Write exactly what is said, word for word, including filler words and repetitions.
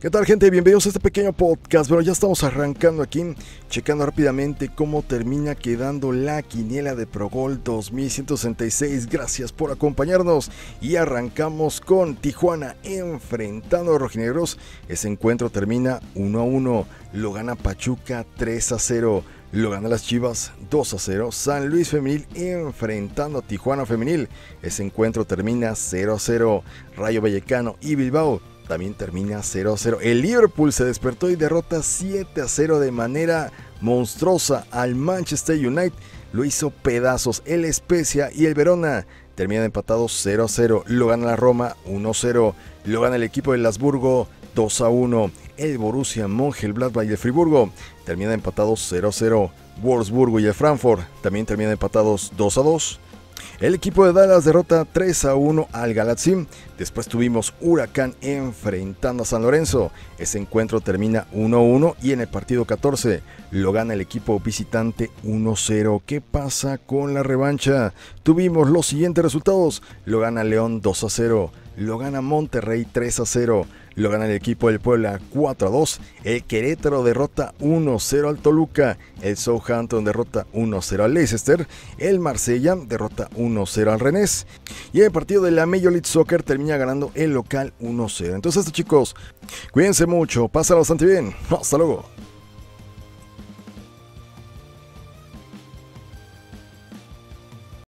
¿Qué tal, gente? Bienvenidos a este pequeño podcast. Bueno, ya estamos arrancando aquí, checando rápidamente cómo termina quedando la quiniela de ProGol dos mil ciento sesenta y seis. Gracias por acompañarnos y arrancamos con Tijuana enfrentando a Rojinegros. Ese encuentro termina uno a uno, lo gana Pachuca tres a cero. Lo gana las Chivas dos a cero. San Luis Femenil enfrentando a Tijuana Femenil. Ese encuentro termina cero a cero. Rayo Vallecano y Bilbao también termina cero a cero. El Liverpool se despertó y derrota siete a cero de manera monstruosa al Manchester United. Lo hizo pedazos. El Spezia y el Verona terminan empatados cero a cero. Lo gana la Roma uno a cero. Lo gana el equipo del Habsburgo dos a uno. El Borussia Mönchengladbach y el Friburgo termina empatados cero a cero. Wolfsburgo y el Frankfurt también terminan empatados dos a dos. El equipo de Dallas derrota tres a uno al Galaxy. Después tuvimos Huracán enfrentando a San Lorenzo. Ese encuentro termina uno a uno y en el partido catorce lo gana el equipo visitante uno a cero. ¿Qué pasa con la revancha? Tuvimos los siguientes resultados. Lo gana León dos a cero. Lo gana Monterrey tres a cero. Lo gana el equipo del Puebla cuatro a dos. El Querétaro derrota uno a cero al Toluca. El Southampton derrota uno a cero al Leicester. El Marsella derrota uno a cero al Rennes. Y el partido de la Major League Soccer termina ganando el local uno a cero. Entonces, chicos, cuídense mucho. Pásenlo bastante bien. Hasta luego.